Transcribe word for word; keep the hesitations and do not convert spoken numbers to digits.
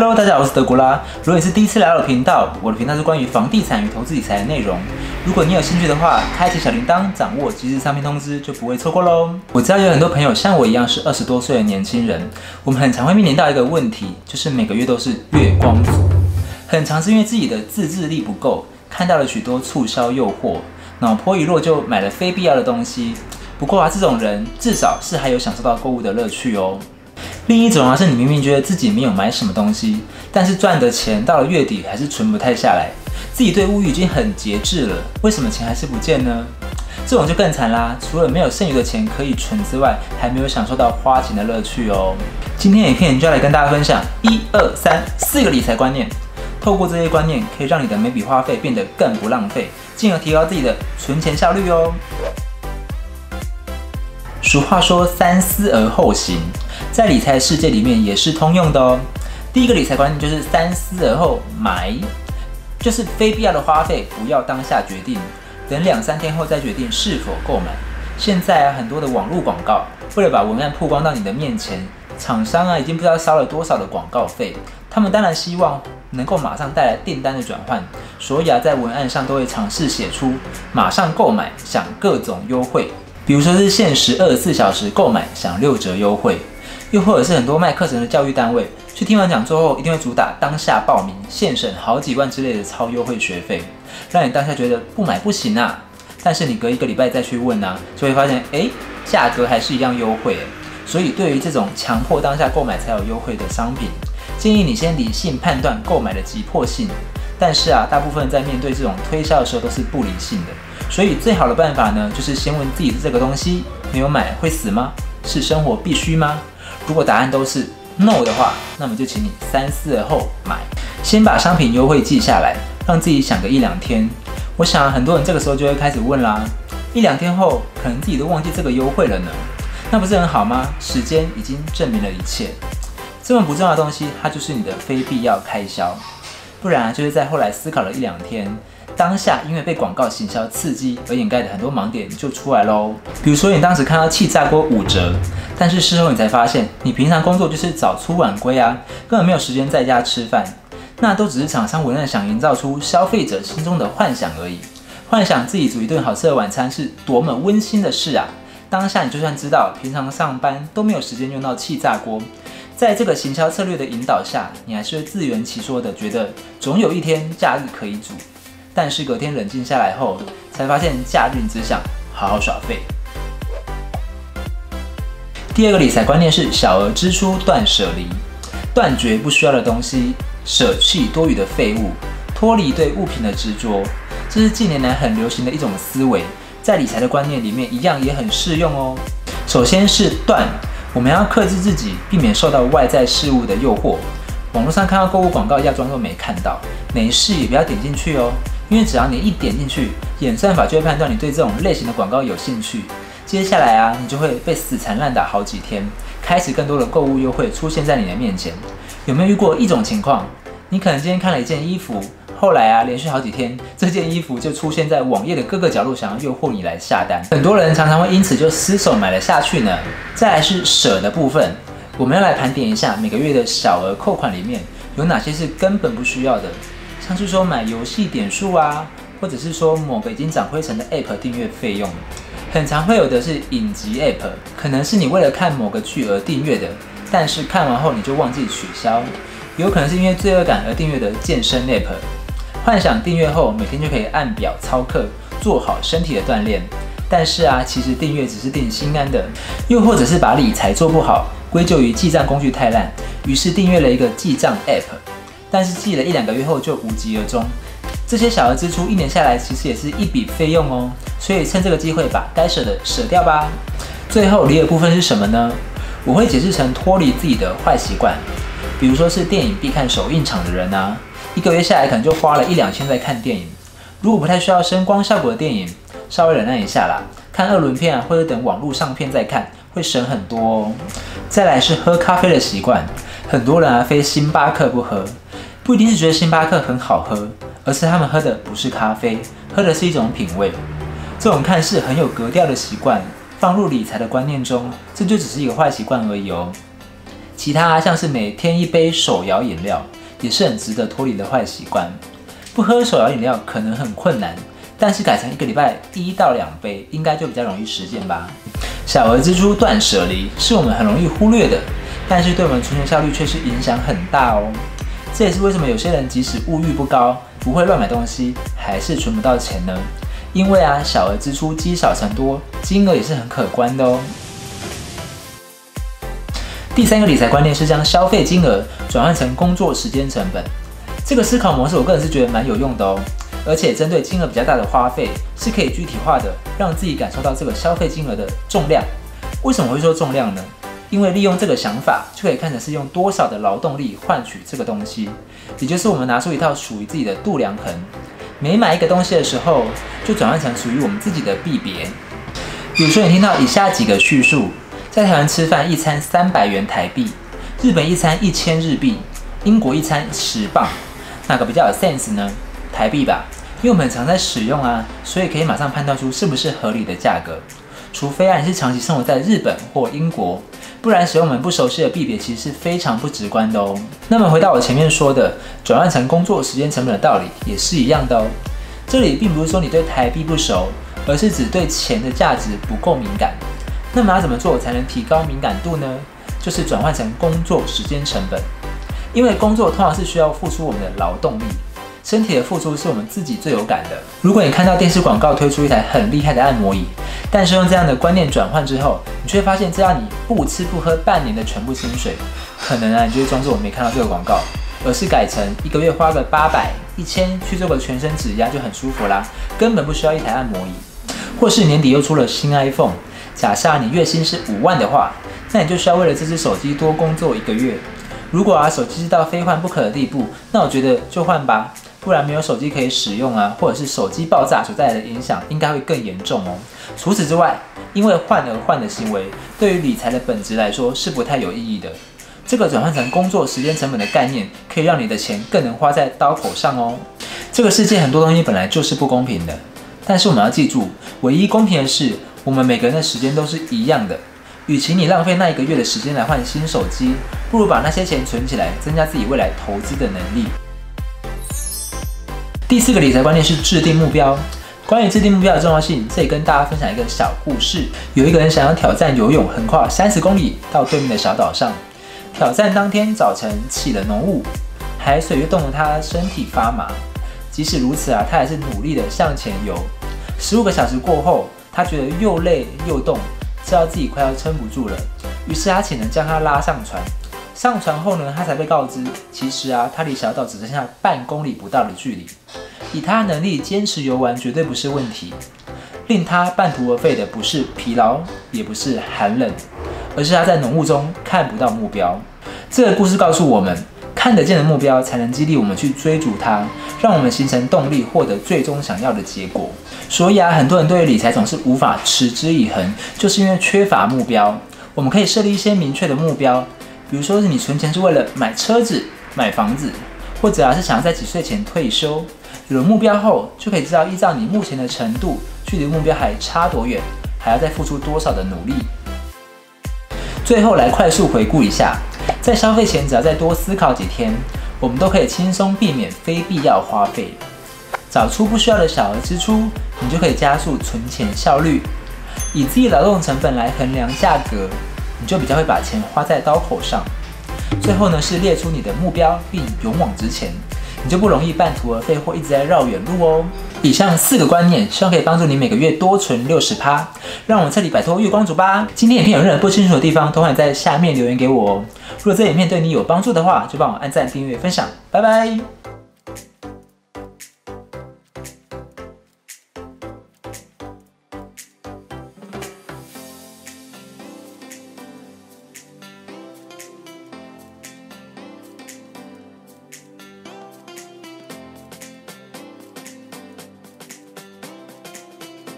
Hello， 大家好，我是德古拉。如果你是第一次来到我的频道，我的频道是关于房地产与投资理财的内容。如果你有兴趣的话，开启小铃铛，掌握即时上片通知，就不会错过喽。我知道有很多朋友像我一样是二十多岁的年轻人，我们很常会面临到一个问题，就是每个月都是月光族。很常是因为自己的自制力不够，看到了许多促销诱惑，脑波一弱就买了非必要的东西。不过啊，这种人至少是还有享受到购物的乐趣哦。 另一种啊，是你明明觉得自己没有买什么东西，但是赚的钱到了月底还是存不太下来，自己对物欲已经很节制了，为什么钱还是不见呢？这种就更惨啦，除了没有剩余的钱可以存之外，还没有享受到花钱的乐趣哦。今天影片就要来跟大家分享一二三四个理财观念，透过这些观念，可以让你的每笔花费变得更不浪费，进而提高自己的存钱效率哦。 俗话说三思而后行，在理财世界里面也是通用的哦。第一个理财观念就是三思而后买，就是非必要的花费不要当下决定，等两三天后再决定是否购买。现在啊，很多的网络广告为了把文案曝光到你的面前，厂商啊已经不知道烧了多少的广告费，他们当然希望能够马上带来订单的转换，所以啊在文案上都会尝试写出马上购买享各种优惠。 比如说是限时二十四小时购买享六折优惠，又或者是很多卖课程的教育单位，去听完讲座后一定会主打当下报名现省好几万之类的超优惠学费，让你当下觉得不买不行啊。但是你隔一个礼拜再去问啊，就会发现哎，价格还是一样优惠哎。所以对于这种强迫当下购买才有优惠的商品，建议你先理性判断购买的急迫性。但是啊，大部分在面对这种推销的时候都是不理性的。 所以最好的办法呢，就是先问自己这个东西没有买会死吗？是生活必须吗？如果答案都是 no 的话，那么就请你三思而后买，先把商品优惠记下来，让自己想个一两天。我想啊，很多人这个时候就会开始问啦，一两天后可能自己都忘记这个优惠了呢，那不是很好吗？时间已经证明了一切，这么不重要的东西，它就是你的非必要开销。不然啊，就是在后来思考了一两天。 当下因为被广告行销刺激而掩盖的很多盲点就出来喽。比如说你当时看到气炸锅五折，但是事后你才发现，你平常工作就是早出晚归啊，根本没有时间在家吃饭。那都只是厂商文案想营造出消费者心中的幻想而已，幻想自己煮一顿好吃的晚餐是多么温馨的事啊！当下你就算知道平常上班都没有时间用到气炸锅，在这个行销策略的引导下，你还是会自圆其说的觉得总有一天假日可以煮。 但是隔天冷静下来后，才发现假日只想好好耍废。第二个理财观念是小额支出断舍离，断绝不需要的东西，舍弃多余的废物，脱离对物品的执着。这是近年来很流行的一种思维，在理财的观念里面一样也很适用哦。首先是断，我们要克制自己，避免受到外在事物的诱惑。网络上看到购物广告要装作没看到，没事也不要点进去哦。 因为只要你一点进去，演算法就会判断你对这种类型的广告有兴趣。接下来啊，你就会被死缠烂打好几天，开始更多的购物优惠出现在你的面前。有没有遇过一种情况？你可能今天看了一件衣服，后来啊，连续好几天，这件衣服就出现在网页的各个角落，想要诱惑你来下单。很多人常常会因此就失手买了下去呢。再来是舍的部分，我们要来盘点一下每个月的小额扣款里面有哪些是根本不需要的。 像是说买游戏点数啊，或者是说某个已经长灰尘的 App 订阅费用，很常会有的是影集 App， 可能是你为了看某个剧而订阅的，但是看完后你就忘记取消，有可能是因为罪恶感而订阅的健身 App， 幻想订阅后每天就可以按表操课，做好身体的锻炼，但是啊，其实订阅只是定心安的，又或者是把理财做不好归咎于记账工具太烂，于是订阅了一个记账 App。 但是记了一两个月后就无疾而终，这些小额支出一年下来其实也是一笔费用哦，所以趁这个机会把该舍的舍掉吧。最后离的部分是什么呢？我会解释成脱离自己的坏习惯，比如说是电影必看首映场的人啊，一个月下来可能就花了一两千在看电影。如果不太需要声光效果的电影，稍微忍耐一下啦，看二轮片啊，或者等网络上片再看，会省很多哦。再来是喝咖啡的习惯，很多人啊非星巴克不喝。 不一定是觉得星巴克很好喝，而是他们喝的不是咖啡，喝的是一种品味。这种看似很有格调的习惯，放入理财的观念中，这就只是一个坏习惯而已哦。其他像是每天一杯手摇饮料，也是很值得脱离的坏习惯。不喝手摇饮料可能很困难，但是改成一个礼拜一到两杯，应该就比较容易实践吧。小额支出断舍离是我们很容易忽略的，但是对我们存钱效率却是影响很大哦。这也是为什么有些人即使物欲不高，不会乱买东西，还是存不到钱呢？因为啊，小额支出积少成多，金额也是很可观的哦。 第三个理财观念是将消费金额转换成工作时间成本，这个思考模式我个人是觉得蛮有用的哦。而且针对金额比较大的花费，是可以具体化的，让自己感受到这个消费金额的重量。为什么会说重量呢？因为利用这个想法，就可以看成是用多少的劳动力换取这个东西，也就是我们拿出一套属于自己的度量衡。每买一个东西的时候，就转换成属于我们自己的币别。比如说，你听到以下几个叙述。 在台湾吃饭一餐三百元台币，日本一餐一千日币，英国一餐十磅，哪个比较有 sense 呢？台币吧，因为我们常在使用啊，所以可以马上判断出是不是合理的价格。除非啊你是长期生活在日本或英国，不然使用我们不熟悉的币别其实是非常不直观的哦。那么回到我前面说的转换成工作时间成本的道理也是一样的哦。这里并不是说你对台币不熟，而是指对钱的价值不够敏感。 那么要怎么做才能提高敏感度呢？就是转换成工作时间成本，因为工作通常是需要付出我们的劳动力，身体的付出是我们自己最有感的。如果你看到电视广告推出一台很厉害的按摩椅，但是用这样的观念转换之后，你却发现这让你不吃不喝半年的全部薪水，可能啊，你就会装作我没看到这个广告，而是改成一个月花个八百、一千去做个全身指压就很舒服啦，根本不需要一台按摩椅。或是年底又出了新 iPhone。 假设你月薪是五万的话，那你就需要为了这只手机多工作一个月。如果啊手机是到非换不可的地步，那我觉得就换吧，不然没有手机可以使用啊，或者是手机爆炸所带来的影响应该会更严重哦。除此之外，因为换而换的行为对于理财的本质来说是不太有意义的。这个转换成工作时间成本的概念，可以让你的钱更能花在刀口上哦。这个世界很多东西本来就是不公平的，但是我们要记住，唯一公平的是。 我们每个人的时间都是一样的，与其你浪费那一个月的时间来换新手机，不如把那些钱存起来，增加自己未来投资的能力。第四个理财观念是制定目标。关于制定目标的重要性，这里跟大家分享一个小故事。有一个人想要挑战游泳横跨三十公里到对面的小岛上，挑战当天早晨起了浓雾，海水又冻得他身体发麻。即使如此啊，他还是努力的向前游。十五个小时过后。 他觉得又累又冻，知道自己快要撑不住了，于是他请人将他拉上船。上船后呢，他才被告知，其实啊，他离小岛只剩下半公里不到的距离。以他的能力坚持游玩绝对不是问题。令他半途而废的不是疲劳，也不是寒冷，而是他在浓雾中看不到目标。这个故事告诉我们，看得见的目标才能激励我们去追逐它，让我们形成动力，获得最终想要的结果。 所以啊，很多人对于理财总是无法持之以恒，就是因为缺乏目标。我们可以设立一些明确的目标，比如说是你存钱是为了买车子、买房子，或者啊是想要在几岁前退休。有了目标后，就可以知道依照你目前的程度，距离目标还差多远，还要再付出多少的努力。最后来快速回顾一下，在消费前只要再多思考几天，我们都可以轻松避免非必要花费。 找出不需要的小额支出，你就可以加速存钱效率。以自己劳动成本来衡量价格，你就比较会把钱花在刀口上。最后呢，是列出你的目标并勇往直前，你就不容易半途而废或一直在绕远路哦。以上四个观念，希望可以帮助你每个月多存 百分之六十， 让我们彻底摆脱月光族吧。今天影片有任何不清楚的地方，都欢迎在下面留言给我哦。如果这影片对你有帮助的话，就帮我按赞、订阅、分享，拜拜。